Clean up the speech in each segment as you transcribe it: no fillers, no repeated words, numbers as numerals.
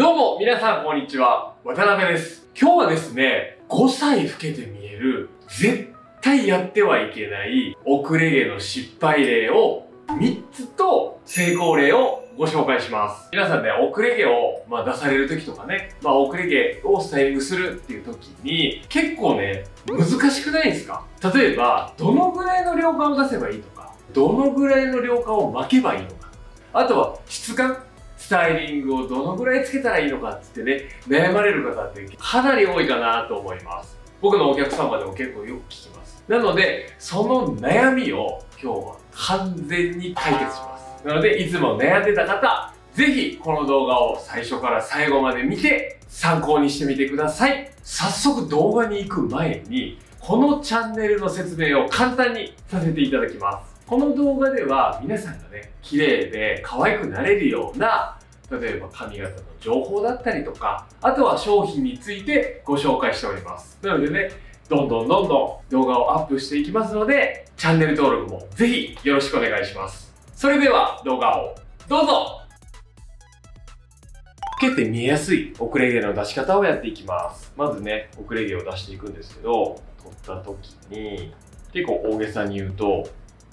どうも皆さんこんにちは、渡辺です。今日はですね、5歳老けて見える、絶対やってはいけない遅れ毛の失敗例を3つと成功例をご紹介します。皆さんね、遅れ毛を、出される時とかね、遅れ毛をスタイリングするっていう時に結構ね、難しくないですか？例えば、どのぐらいの量感を出せばいいとか、どのぐらいの量感を巻けばいいのか、あとは質感、スタイリングをどのぐらいつけたらいいのかってね、悩まれる方ってかなり多いかなと思います。僕のお客様でも結構よく聞きます。なので、その悩みを今日は完全に解決します。なので、いつも悩んでた方、ぜひこの動画を最初から最後まで見て参考にしてみてください。早速動画に行く前に、このチャンネルの説明を簡単にさせていただきます。この動画では皆さんがね、綺麗で可愛くなれるような、例えば髪型の情報だったりとか、あとは商品についてご紹介しております。なのでね、どんどん動画をアップしていきますので、チャンネル登録もぜひよろしくお願いします。それでは動画をどうぞ！老けて見えやすい遅れ毛の出し方をやっていきます。まずね、遅れ毛を出していくんですけど、取った時に、結構大げさに言うと、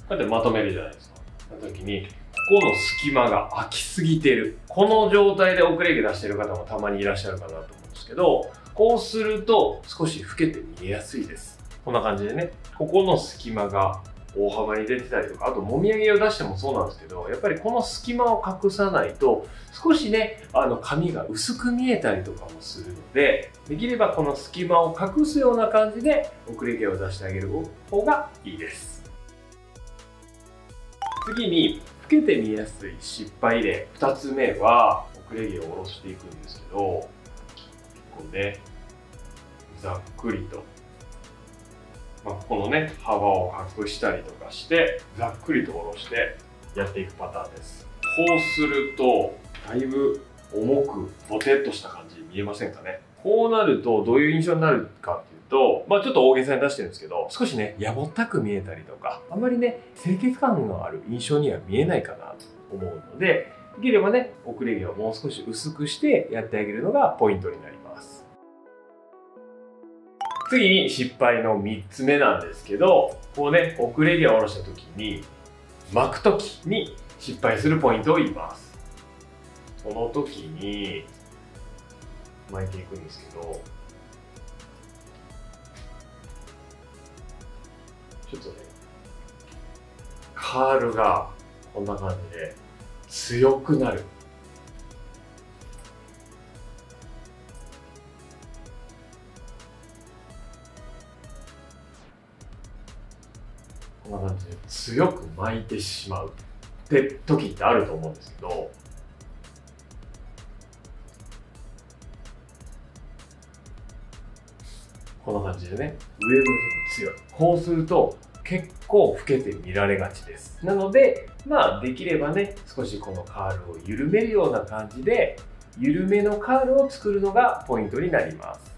こうやってまとめるじゃないですか。な時に、ここの隙間が空きすぎてる。この状態で遅れ毛出してる方もたまにいらっしゃるかなと思うんですけど、こうすると少し老けて見えやすいです。こんな感じでね、ここの隙間が大幅に出てたりとか、あともみあげを出してもそうなんですけど、やっぱりこの隙間を隠さないと、少しね、髪が薄く見えたりとかもするので、できればこの隙間を隠すような感じで遅れ毛を出してあげる方がいいです。次に、老けて見えやすい失敗例2つ目は、遅れ毛を下ろしていくんですけど、こうね、ざっくりと、ここのね、幅を隠したりとかして、ざっくりと下ろしてやっていくパターンです。こうすると、だいぶ重く、ぼてっとした感じに見えませんかね。こうなると、どういう印象になるかっていうと、ちょっと大げさに出してるんですけど、少しね、やぼったく見えたりとか、あんまりね、清潔感のある印象には見えないかなと思うので、できればね、遅れ毛をもう少し薄くしてやってあげるのがポイントになります。次に失敗の3つ目なんですけど、こうね、遅れ毛を下ろした時に、巻く時に失敗するポイントを言います。この時に、巻いていくんですけど、ちょっとね、カールがこんな感じで強くなる。こんな感じで強く巻いてしまうって時ってあると思うんですけど、こんな感じでね、上部結構強い。こうすると結構老けて見られがちです。なので、できればね、少しこのカールを緩めるような感じで、緩めのカールを作るのがポイントになります。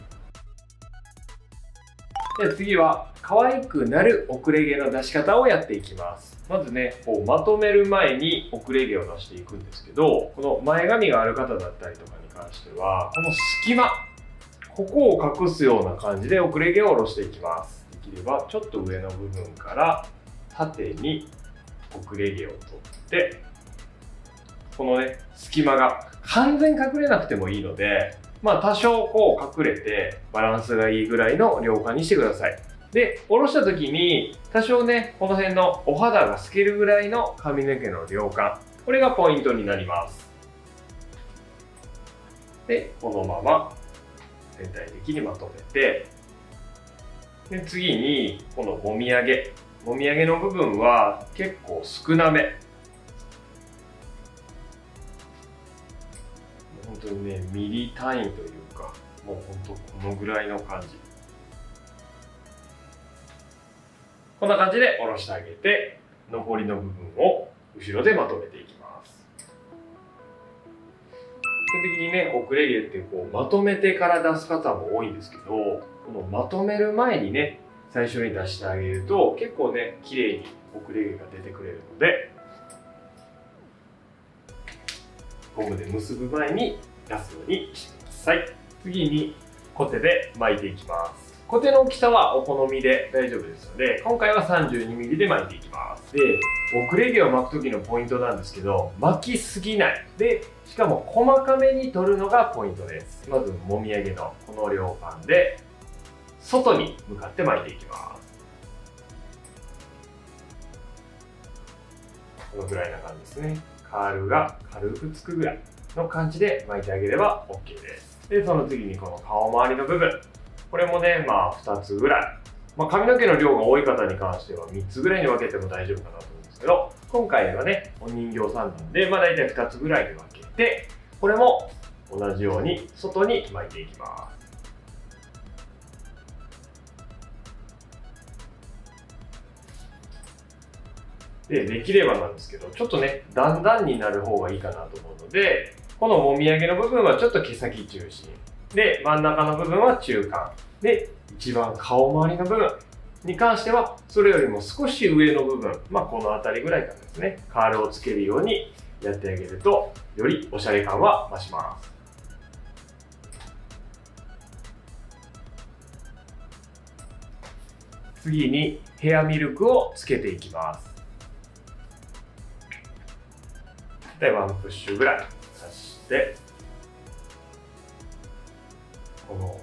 じゃあ次は、可愛くなる遅れ毛の出し方をやっていきます。まずね、こうまとめる前に遅れ毛を出していくんですけど、この前髪がある方だったりとかに関しては、この隙間、ここを隠すような感じで遅れ毛を下ろしていきます。できればちょっと上の部分から縦に遅れ毛を取って、このね、隙間が完全に隠れなくてもいいので、多少こう隠れてバランスがいいぐらいの量感にしてください。で、下ろした時に多少ね、この辺のお肌が透けるぐらいの髪の毛の量感。これがポイントになります。で、このまま全体的にまとめて、で次にこのもみあげ。もみあげの部分は結構少なめ。本当にね、ミリ単位というか、もう本当このぐらいの感じ。こんな感じで下ろしてあげて、残りの部分を後ろでまとめていきます。基本的にね、遅れ毛ってまとめてから出す方も多いんですけど、このまとめる前にね、最初に出してあげると結構ね、綺麗に遅れ毛が出てくれるので、ゴムで結ぶ前に出すようにしてください。次にコテで巻いていきます。コテの大きさはお好みで大丈夫ですので、今回は 32mm で巻いていきます。で、僕レギュを巻く時のポイントなんですけど、巻きすぎないで、しかも細かめに取るのがポイントです。まずもみあげのこの両パンで外に向かって巻いていきます。このぐらいな感じですね。カールが軽くつくぐらいの感じで巻いてあげれば OK です。で、その次にこの顔周りの部分、これもね、まあ2つぐらい、まあ、髪の毛の量が多い方に関しては3つぐらいに分けても大丈夫かなと思うんですけど、今回はねお人形さんなんで、まあ大体2つぐらいに分けて、これも同じように外に巻いていきます。で、できればなんですけど、ちょっとね段々になる方がいいかなと思うので、このもみあげの部分はちょっと毛先中心で、真ん中の部分は中間で、一番顔周りの部分に関してはそれよりも少し上の部分、まあこの辺りぐらいからですね、カールをつけるようにやってあげると、よりおしゃれ感は増します。次にヘアミルクをつけていきます。で、ワンプッシュぐらい出して、この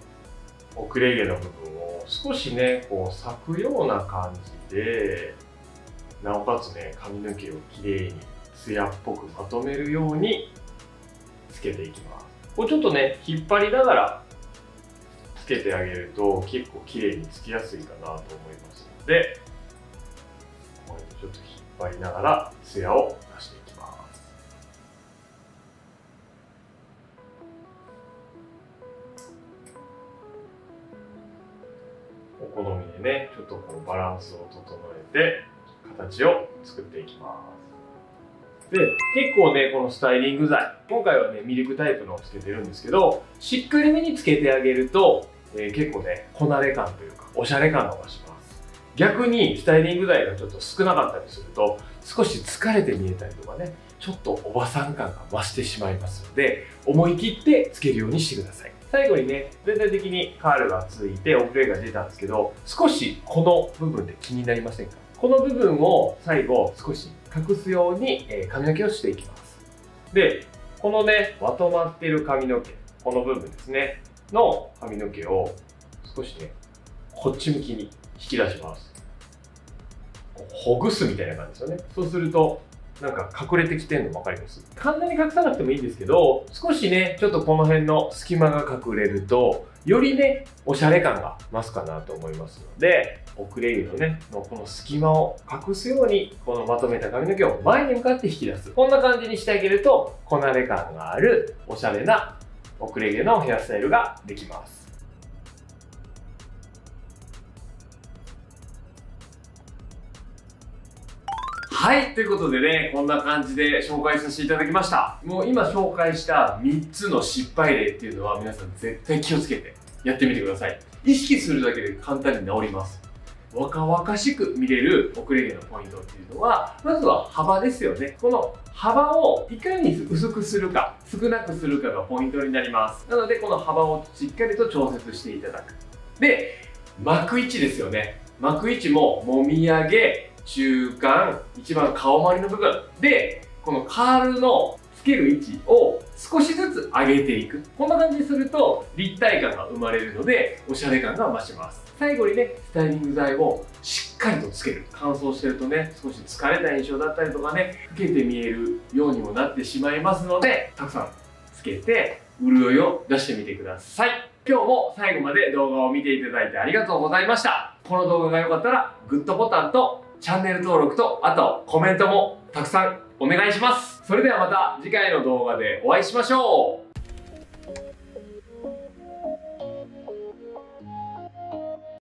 奥レゲの部分を少しねこう裂くような感じで、なおかつね髪の毛をきれいに艶っぽくまとめるようにつけていきます。こうちょっとね引っ張りながらつけてあげると結構きれいにつきやすいかなと思いますので、ここにちょっと引っ張りながら艶を出していきます。お好みでね、ちょっとこうバランスを整えて形を作っていきます。で、結構ねこのスタイリング剤、今回はねミルクタイプのをつけてるんですけど、しっかりめにつけてあげると、結構ねこなれ感というかおしゃれ感が増します。逆にスタイリング剤がちょっと少なかったりすると、少し疲れて見えたりとかね、ちょっとおばさん感が増してしまいますので、思い切ってつけるようにしてください。最後にね、全体的にカールがついておプレーが出たんですけど、少しこの部分で気になりませんか？この部分を最後少し隠すように髪の毛をしていきます。で、このねまとまっている髪の毛、この部分ですねの髪の毛を少しねこっち向きに引き出します。ほぐすみたいな感じですよね。そうするとなんか隠れてきてるの分かります？簡単に隠さなくてもいいんですけど、少しねちょっとこの辺の隙間が隠れるとよりねおしゃれ感が増すかなと思いますので、奥レイのねこの隙間を隠すようにこのまとめた髪の毛を前に向かって引き出す、こんな感じにしてあげるとこなれ感があるおしゃれな奥レイのヘアスタイルができます。はい、ということでね、こんな感じで紹介させていただきました。もう今紹介した3つの失敗例っていうのは皆さん絶対気をつけてやってみてください。意識するだけで簡単に治ります。若々しく見れる奥レゲのポイントっていうのは、まずは幅ですよね。この幅をいかに薄くするか、少なくするかがポイントになります。なのでこの幅をしっかりと調節していただく。で、巻く位置ですよね。巻く位置ももみあげ、中間、一番顔周りの部分で、このカールのつける位置を少しずつ上げていく、こんな感じにすると立体感が生まれるのでおしゃれ感が増します。最後にねスタイリング剤をしっかりとつける。乾燥してるとね少し疲れた印象だったりとかね、老けて見えるようにもなってしまいますので、たくさんつけて潤いを出してみてください。今日も最後まで動画を見ていただいてありがとうございました。この動画が良かったらグッドボタンとチャンネル登録と、あとコメントもたくさんお願いします。それではまた次回の動画でお会いしましょう。